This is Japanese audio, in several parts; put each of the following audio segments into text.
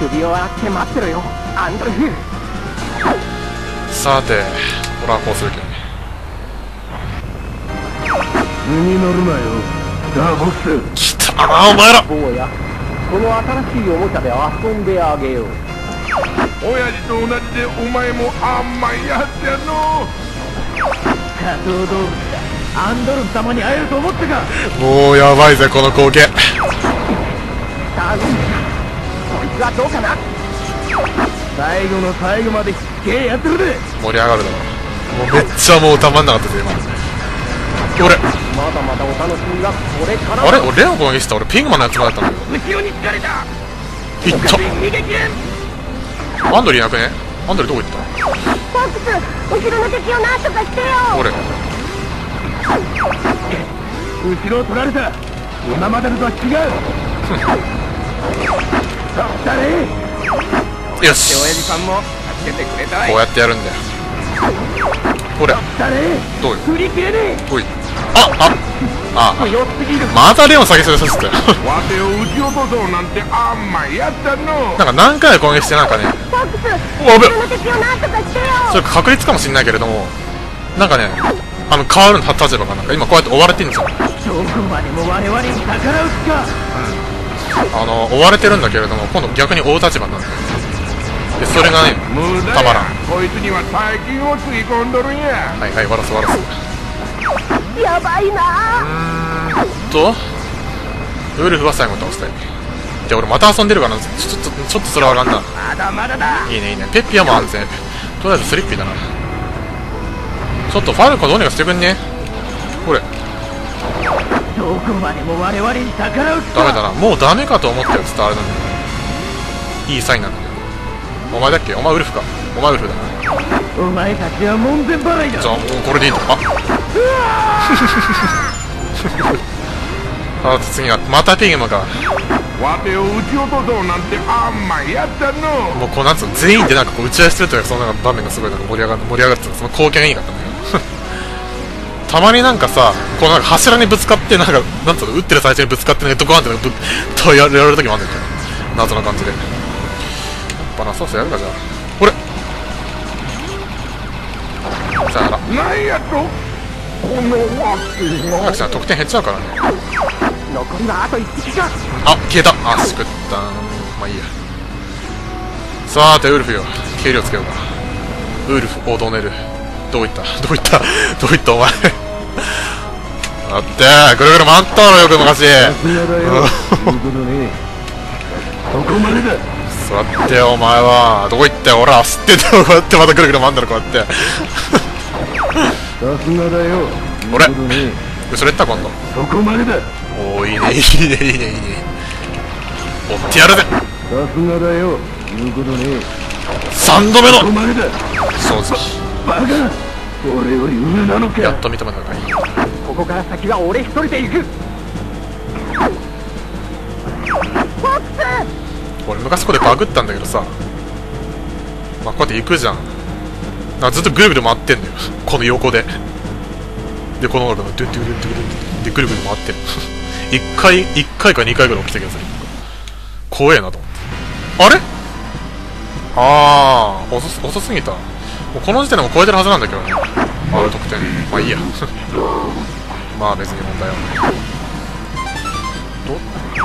首を洗って待ってろよ、アンドルフ。さて、俺はこうするけどね。に乗るなよ、ダボス。きたな、お前ら。坊や、この新しいおもちゃで遊んであげよう。親父と同じでお前も甘いやつやの。仮想動物だ、アンドルフ様に会えると思ってか。もうやばいぜ、この光景。頼む。はどうかな。最後の最後までひっけえやってるで。盛り上がるだろ。もうめっちゃもうたまんなかったぜ今。俺まだまだお楽しみがこれから。あれ俺レオコンにした俺ピンクマンのやつもらったんだけど。後ろに疲れた。いった。アンドリーいなくね。アンドリーどこ行った。フォックス、後ろの敵をなんとかしてよ。俺。後ろを取られた。今までのとは違う。よし、親父さんも助けてくれたい。こうやってやるんだよ。ほらどうよ。おい、あまたレオン下げさせたよ。なんか何回攻撃してなんかね、おべ、それ確率かもしれないけれども、なんかね、変わるの立場がなんか今こうやって追われてるんですよ。どこまでも我々に逆らうしか。うん、追われてるんだけれども、今度逆に追う立場になる。でそれがね、たまらん。こいつには大金をつぎ込んどるんや。はいはい、わらすわらす。やばいな。ウルフは最後に倒したい。で俺また遊んでるからな。ちょっとそれはあかんな。まだまだだ。いいねいいね。ペッピアも安全。とりあえずスリッピーだな。ちょっとファルコンどうにかしてくんね。これどこまでも我々に逆らう。ダメだな、もうダメかと思ったやつとあれなんだよ。いいサインなんだよ。お前だっけ、お前ウルフか。お前ウルフだな。お前たちは門前払いだ。じゃあもうこれでいいのか。あと次はまたピグマか。もうこうなんつうの、全員でなんかこう打ち合いしてるというか、そのなんか場面がすごいなんか盛り上がってた。その光景がいいかったんだけど。たまになんかさ、こうなんか柱にぶつかって、なんか、なんつうの、打ってる最中にぶつかって、ね、ドカーンってとやられるときもあるんだけど、謎な感じで。やっぱな、そうそうやるか、じゃあ。これさよなら。何やとこのワッキーが得点減っちゃうからね。残りがあと1匹か。あ、消えた。あ、しくった。まあいいや。さーて、ウルフよ。軽量つけようか。ウルフ、オドネル。どういったお前。だってぐるぐる回ったろよ、く昔。座ってよお前は。どこ行ったよ、俺は走ってたよ。こうやってまたぐるぐる回んだろ、こうやって。俺後ろ行った今度。おお、いいねいいねいいねいいね。追ってやるぜ。3度目の正直。バカ、俺より上なのか。やっと認めたのかい。ここから先は俺一人で行く。フォックス、俺昔ここでバグったんだけどさ、まあ、こうやって行くじゃん。ずっとぐるぐる回ってんだよ、この横で。でこの俺がドゥドゥドゥドゥドゥでぐるぐる回ってる。1回か2回ぐらい起きたけどさ、怖えなと思って。あれ、ああ遅すぎた。もうこの時点でも超えてるはずなんだけどね、あの得点。まあいいや。まあ別に問題はない。どっ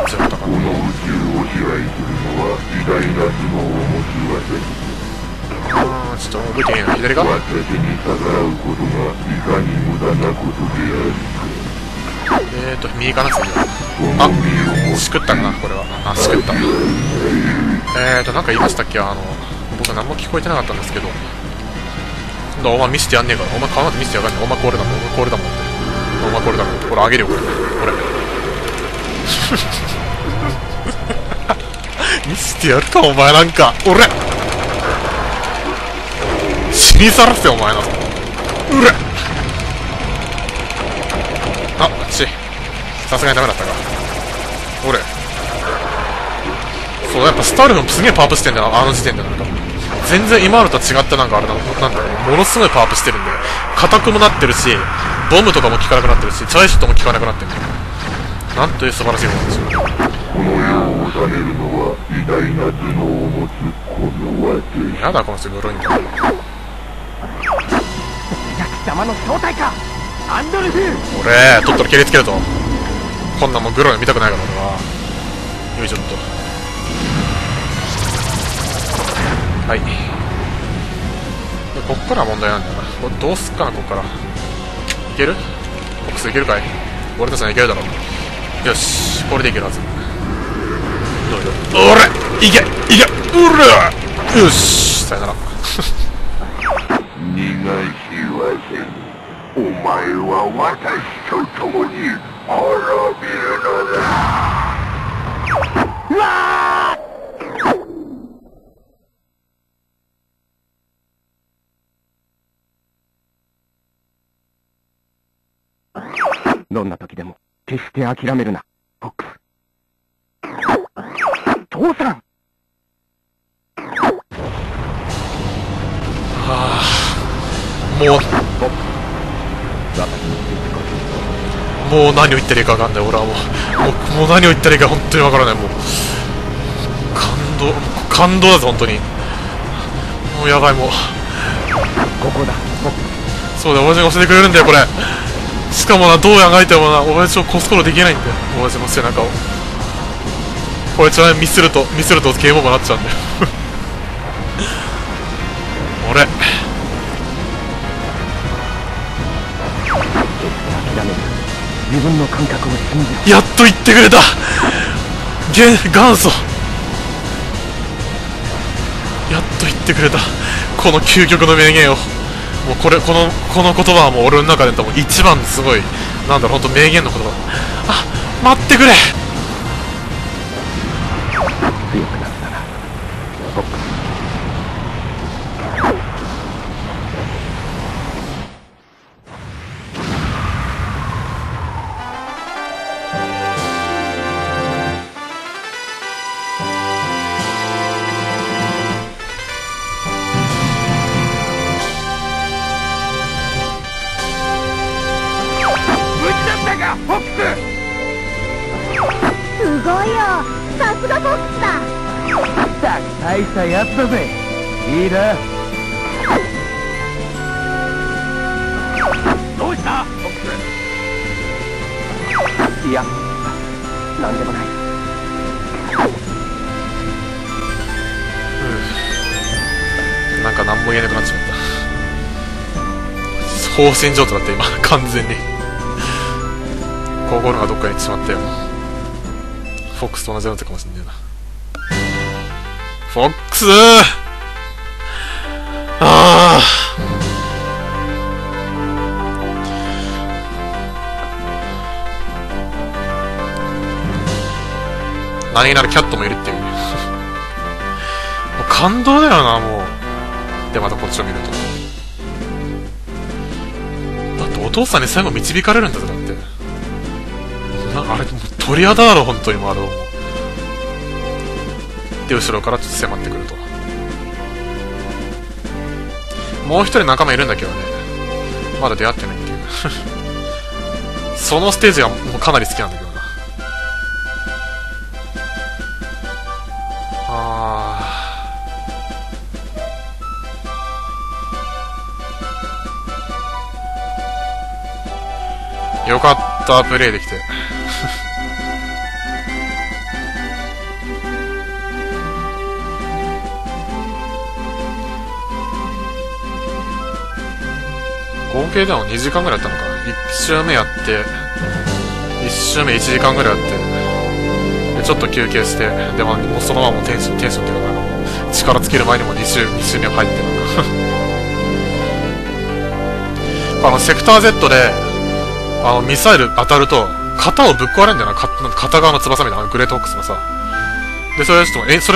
ちだったかな。ちょっと覚えてねえな。左か。右かな次は。あ、しくったかなこれは。あ、しくった。なんか言いましたっけ、僕何も聞こえてなかったんですけど。お前見せてやんねえから。お前顔なんて見せてやがんねえ。お前これだもん。お前これだもん。これあげるよ、これ。見せてやるか、お前なんか。俺死にさらせ、お前な。うれあっち。さすがにダメだったか。俺そう、やっぱスタルもすげえパワーアップしてんだよ、あの時点で。なんか全然今あるとは違った、なんかあれなんだろう、ものすごいパワーアップしてるんで、硬くもなってるし、ボムとかも効かなくなってるし、チャイショットも効かなくなってるんで、なんという素晴らしいことでしょう。この世を治めるのは偉大な頭脳を持つこの私。なんだこの人グロいんだ。お客様の正体か、アンドルフ。俺とっとと蹴りつけるぞ。こんなもんグロいの見たくないから俺は。よいしょっと。はい。こっから問題なんだよな。これどうすっかな、こっから。いける？ボックスいけるかい？俺たちにいけるだろう。よし、これでいけるはず。どうよ。おら！いけ！いけ！おら！よし！さよなら。逃がしはせん。お前は私と共に滅びるのだ。うわー！どんな時でも決して諦めるな、フォックス。父さん。はあ、もう。もう何を言ってるかわかんない、俺はもう何を言ってるか本当にわからない、もう。感動だぞ本当に。もうやばいもう。ここだ、フォックス。そうだ、親父が教えてくれるんだよこれ。しかもな、どうやがいてもな、親父をこすことできないんだよ、親父の背中を。これちなみにミスるとゲームオーバーになっちゃうんだよ俺。自分の感覚を信じろ。やっと言ってくれた元祖。やっと言ってくれたこの究極の名言を。もうこの言葉はもう俺の中で多分一番すごい、なんだろう、本当名言の言葉。あ、待ってくれ。強くなったな、フォックス。大したやつだぜ。いいな。どうした？いや、なんでもない。なんか何も言えなくなっちまった。放心状態だって今完全に。心がどっかに行ってしまったよ。フォックスと同じようなとこかもしんねえな。フォックスー、あー、何気ならキャットもいるっていうねもう感動だよな、もう。でまたこっちを見ると、だってお父さんに最後導かれるんだぜ。だってなんかあれ鳥肌だろ本当に。もうあれをで後ろからちょっと迫ってくると。もう一人仲間いるんだけどね、まだ出会ってないっていうそのステージがもうかなり好きなんだけどな。あー、よかった、プレイできて合計でも2時間ぐらいやったのかな。1周目やって、1周目1時間ぐらいやって、でちょっと休憩して、でもうそのままもうテンションっていうか、力尽きる前にも2周目入ってるのセクター Z で、ミサイル当たると、肩をぶっ壊れるんだよな、片側の翼みたいな、グレートホックスのさ。で、それ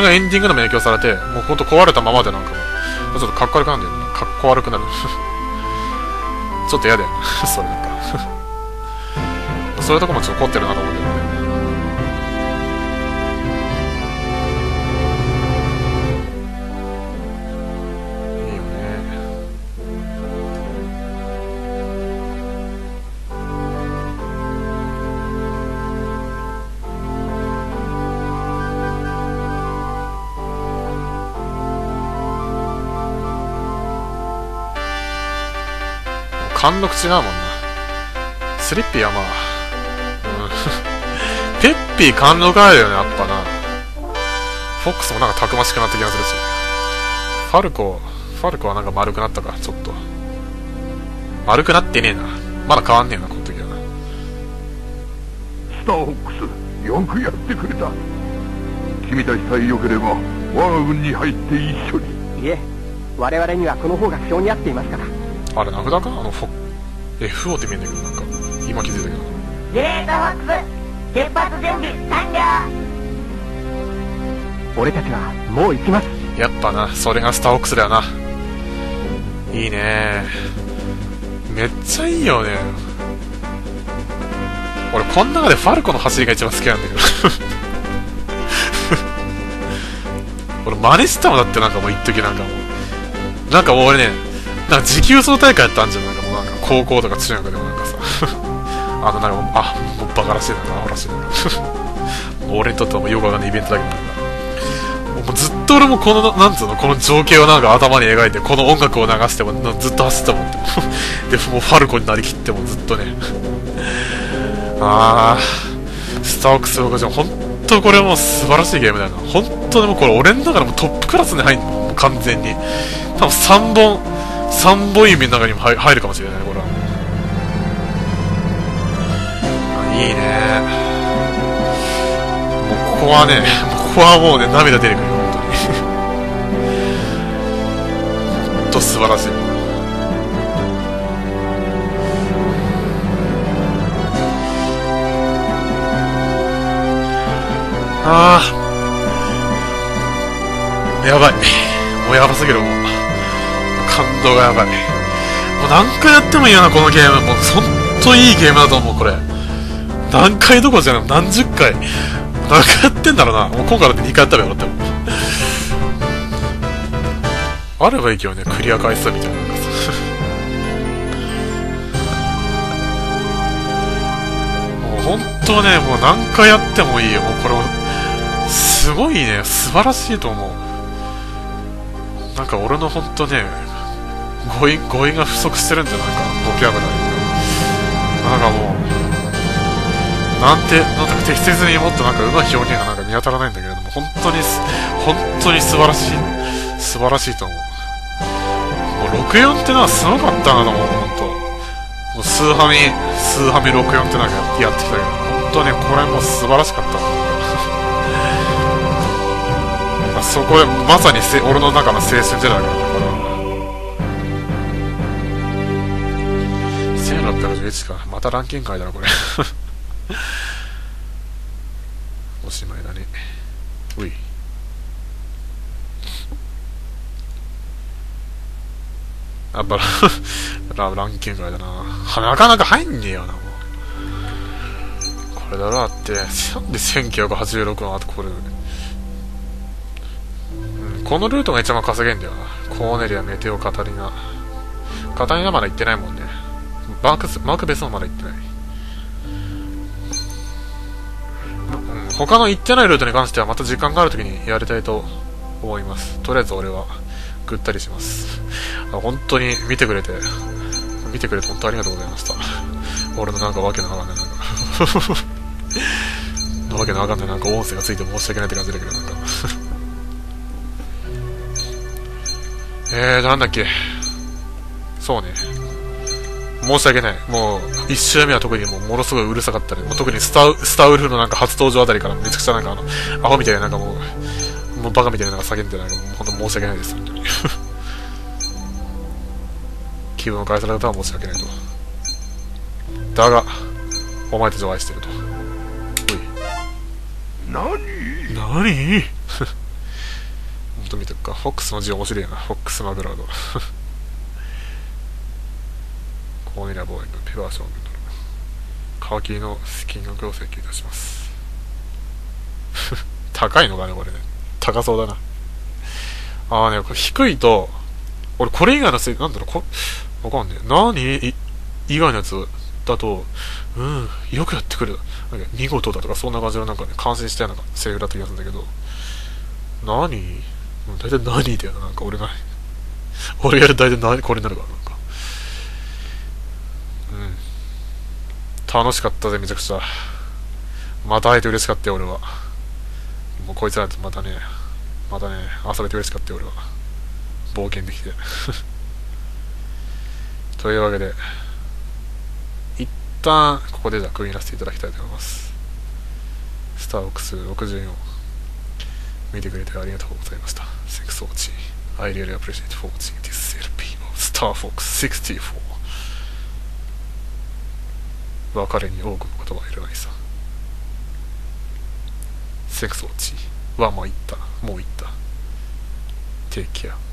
がエンディングでも影響されて、もうほんと壊れたままでなんかもう、ちょっとかっこ悪くなるんだよね。かっこ悪くなる。ちょっと嫌だよそれなんかそういうとこもちょっと凝ってるなと思うけどね。いいよね。貫禄違うもんな。スリッピーはまあ、うん、ペッピー貫禄あるよね、やっぱな。フォックスもなんかたくましくなった気がするし、ファルコはなんか丸くなったか、ちょっと。丸くなってねえな。まだ変わんねえな、この時はな。スターフォックス、よくやってくれた。君たちさえ良ければ、我が軍に入って一緒に。いえ、我々にはこの方が不評に合っていますから。あれ、名札か？あの、F をって見えんだけど、なんか、今気づいたけど。グレートフォックス、出発準備完了。俺たちは、もう行きます。やっぱな、それがスターフォックスだよな。いいねー、めっちゃいいよね。俺この中でファルコの走りが一番好きなんだけど俺真似したもんだって、なんかもう一時なんかもう俺ね、なんか持久走大会やったんじゃん。なんかもうなんか高校とか中学でもなんかさあのなんかもう、あ、もうバカらしいな、バカらしいな俺にとってはもうよくわかんないイベントだけど、もうずっと俺もこのなんつうの、この情景をなんか頭に描いて、この音楽を流してもずっと走ってたもんでもうファルコになりきってもずっとねああ、スターフォックス僕じゃ、本当これもう素晴らしいゲームだよな。本当にもうこれ俺の中でもトップクラスに入るの、完全に多分3本指の中にも入るかもしれないこれは。あ、いいね。もうここはもうね、涙出てくるよ、本当に本当素晴らしい。ああ、やばい、もうやばすぎる、もう感動がやばい。もう何回やってもいいよな、このゲーム。もう本当いいゲームだと思う、これ。何回どころじゃない、何十回何回やってんだろうな。もう今回だって2回やったらよかったもんあればいいけどね、クリア回数みたいなもう本当ね、もう何回やってもいいよ、もうこれすごいね、素晴らしいと思う。なんか俺の本当ね、語彙が不足してるんじゃないかな、ボキャブラリーが。なんかもうなんか適切にもっとなんかうまい表現がなんか見当たらないんだけれども、本当に素晴らしいと思う。もう64ってのはすごかったなと思う、本当。もうスーハミ64ってなんかやってきたけど、本当ね、これもう素晴らしかったそこでまさに俺の中の青春時代だから1611か、またランキング外だなこれおしまいだね。おい。やっぱランキング外だな。なかなか入んねえよな、もう。これだろ、だって。なんで1986の後これ、うん。このルートが一番稼げんだよな。コーネリア、メテオ、カタリナ。カタリナまだ行ってないもんね。マークベスもまだ行ってない。他の行ってないルートに関してはまた時間があるときにやりたいと思います。とりあえず俺はぐったりします。本当に見てくれて本当ありがとうございました。俺のなんかわけのわかんないなんかわけのわかんないなんか音声がついて申し訳ないって感じだけど、なんかなんだっけ、そうね、申し訳ない。もう1周目は特にものすごいうるさかったね。もう特にスターウルフのなんか初登場あたりからめちゃくちゃなんかアホみたいな、なんかもうバカみたいななんか叫んで、なんか本当申し訳ないです本当に気分を害された方は申し訳ないと。だがお前たちを愛してると。おい、何ほんと見てるか。フォックスの字面白いな。フォックスマグラードコーネリア・ボーイング、ペバー将軍殿、川切りの金額を請求いたします高いのかねこれね。高そうだな。ああね、これ低いと俺これ以外のせいなんだろう、わかんねえ。何以外のやつだと、うん、よくやってくる、なんか見事だとかそんな感じのなんかね、感心したようなセリフだった気がするんだけど、何大体何だよな、なんか俺がやる大体これになるから、なんか楽しかったぜ、めちゃくちゃ。また会えて嬉しかったよ、俺は。もうこいつらとまたね、遊べて嬉しかったよ、俺は。冒険できて。というわけで、一旦、ここでじゃあ区切らせていただきたいと思います。スターオックス64。見てくれてありがとうございました。Thanks for watching. I really appreciate for watching this LP of Star Fox 64. 別れに多くの言葉はいらないさ。セクソーチはもう言った。Take care.